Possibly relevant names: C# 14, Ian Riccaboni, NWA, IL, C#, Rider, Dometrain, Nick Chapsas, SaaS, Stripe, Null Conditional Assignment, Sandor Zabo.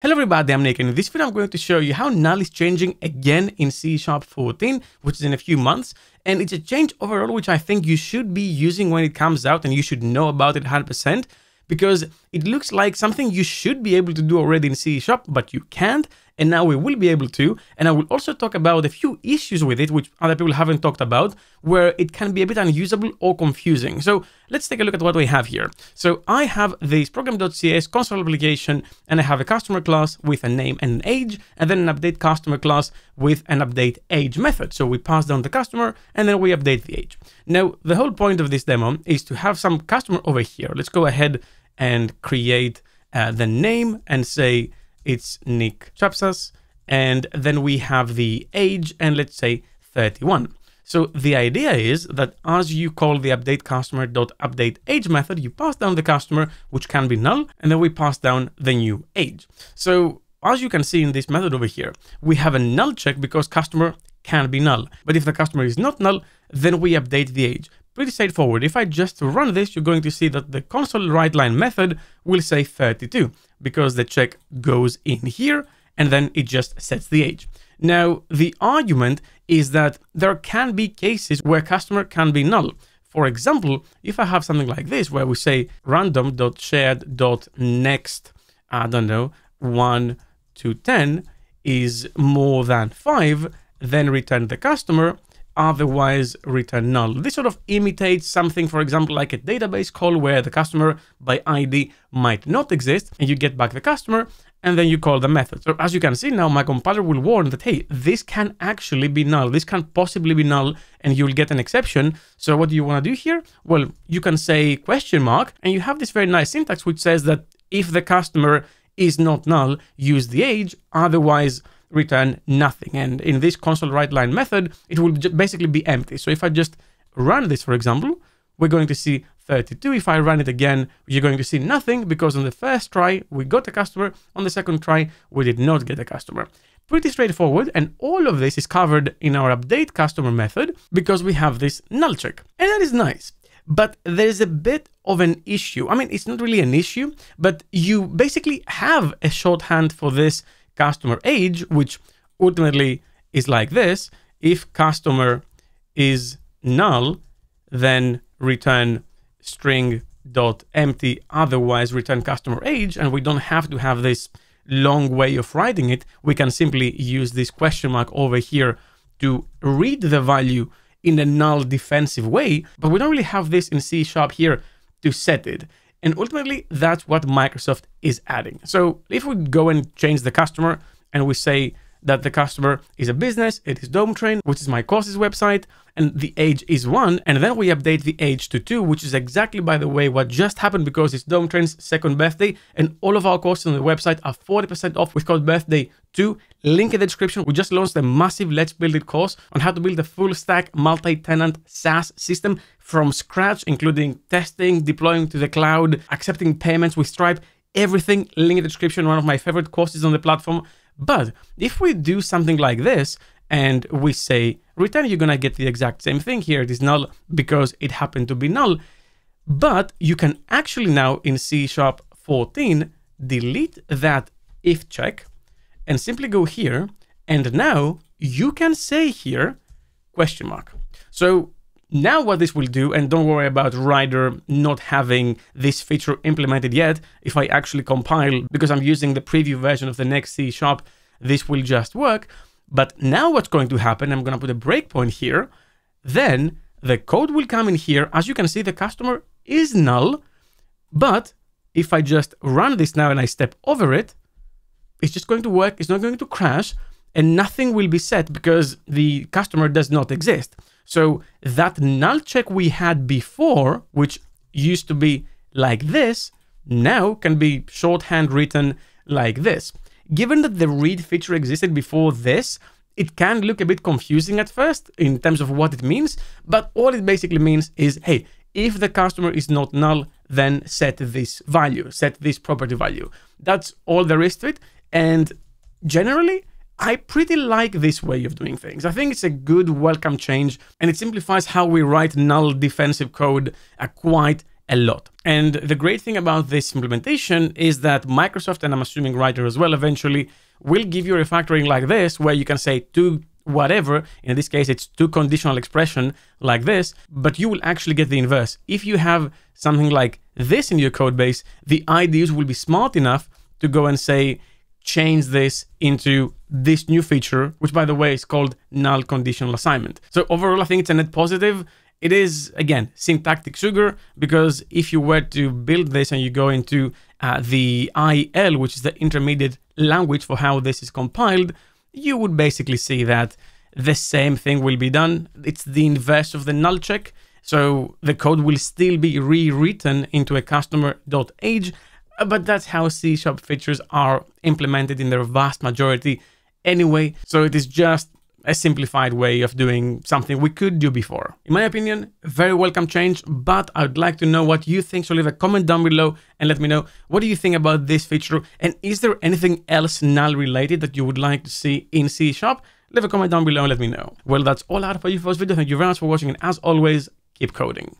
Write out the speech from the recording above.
Hello everybody, I'm Nick, and in this video I'm going to show you how null is changing again in C# 14, which is in a few months, and it's a change overall which I think you should be using when it comes out, and you should know about it 100%, because it looks like something you should be able to do already in C#, but you can't, and now we will be able to, and I will also talk about a few issues with it, which other people haven't talked about, where it can be a bit unusable or confusing. So let's take a look at what we have here. So I have this program.cs console application, and I have a customer class with a name and an age, and then an update customer class with an update age method. So we pass down the customer, and then we update the age. Now, the whole point of this demo is to have some customer over here. Let's go ahead and create the name and say, it's Nick Chapsas, and then we have the age, and let's say 31. So the idea is that as you call the update customer.updateAge method, you pass down the customer, which can be null, and then we pass down the new age. So as you can see in this method over here, we have a null check because customer can be null. But if the customer is not null, then we update the age. Pretty straightforward. If I just run this, you're going to see that the console write line method will say 32 because the check goes in here and then it just sets the age. Now, the argument is that there can be cases where customer can be null. For example, if I have something like this where we say random.shared.next, I don't know, 1 to 10 is more than 5, then return the customer. Otherwise return null. This sort of imitates something, for example, like a database call where the customer by ID might not exist and you get back the customer and then you call the method. So as you can see now, my compiler will warn that, hey, this can actually be null. This can possibly be null and you'll get an exception. So what do you want to do here? Well, you can say question mark and you have this very nice syntax which says that if the customer is not null, use the age, otherwise return nothing. And in this console write line method, it will basically be empty. So if I just run this, for example, we're going to see 32. If I run it again, you're going to see nothing because on the first try, we got a customer. On the second try, we did not get a customer. Pretty straightforward. And all of this is covered in our update customer method because we have this null check. And that is nice. But there's a bit of an issue. I mean, it's not really an issue, but you basically have a shorthand for this customer age, which ultimately is like this. If customer is null, then return string.empty, otherwise return customer age. And we don't have to have this long way of writing it. We can simply use this question mark over here to read the value in a null defensive way, but we don't really have this in C# here to set it. And ultimately, that's what Microsoft is adding. So if we go and change the customer and we say that the customer is a business, it is Dometrain, which is my courses website, and the age is 1, and then we update the age to 2, which is exactly, by the way, what just happened because it's Dometrain's second birthday, and all of our courses on the website are 40% off with code birthday 2. Link in the description. We just launched a massive Let's Build It course on how to build a full-stack multi-tenant SaaS system from scratch, including testing, deploying to the cloud, accepting payments with Stripe, everything. Link in the description, one of my favorite courses on the platform. But if we do something like this and we say return, you're going to get the exact same thing here. It is null because it happened to be null. But you can actually now in C# 14 delete that if check and simply go here. And now you can say here question mark. So now what this will do, and don't worry about Rider not having this feature implemented yet, if I actually compile, because I'm using the preview version of the next C#, this will just work. But now what's going to happen, I'm going to put a breakpoint here, then the code will come in here. As you can see, the customer is null, but if I just run this now and I step over it, it's just going to work, it's not going to crash, and nothing will be set because the customer does not exist. So that null check we had before, which used to be like this, now can be shorthand written like this. Given that the read feature existed before this, it can look a bit confusing at first in terms of what it means, but all it basically means is, hey, if the customer is not null, then set this value, set this property value. That's all there is to it. And generally, I pretty like this way of doing things. I think it's a good welcome change, and it simplifies how we write null defensive code quite a lot. And the great thing about this implementation is that Microsoft, and I'm assuming Rider as well eventually, will give you refactoring like this, where you can say to whatever, in this case, it's to conditional expression like this, but you will actually get the inverse. If you have something like this in your code base, the IDEs will be smart enough to go and say, change this into this new feature, which by the way is called null conditional assignment. So overall, I think it's a net positive. It is, again, syntactic sugar, because if you were to build this and you go into the IL, which is the intermediate language for how this is compiled, you would basically see that the same thing will be done. It's the inverse of the null check. So the code will still be rewritten into a customer.age, but that's how C# features are implemented in their vast majority anyway. So it is just a simplified way of doing something we could do before. In my opinion, very welcome change, but I'd like to know what you think. So leave a comment down below and let me know, what do you think about this feature? And is there anything else null related that you would like to see in C#? Leave a comment down below and let me know. Well, that's all I have for you for this video. Thank you very much for watching, and as always, keep coding.